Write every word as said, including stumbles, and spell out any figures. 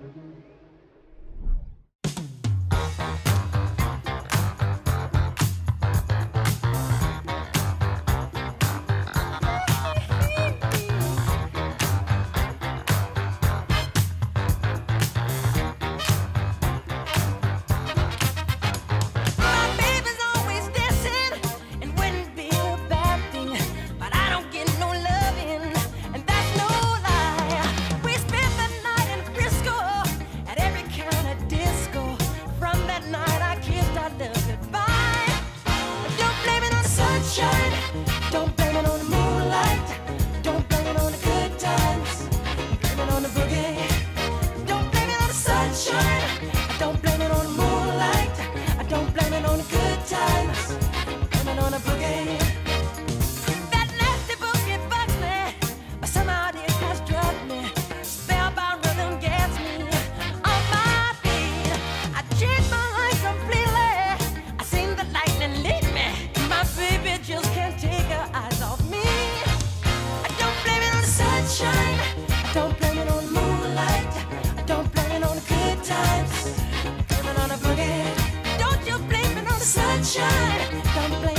Don't blame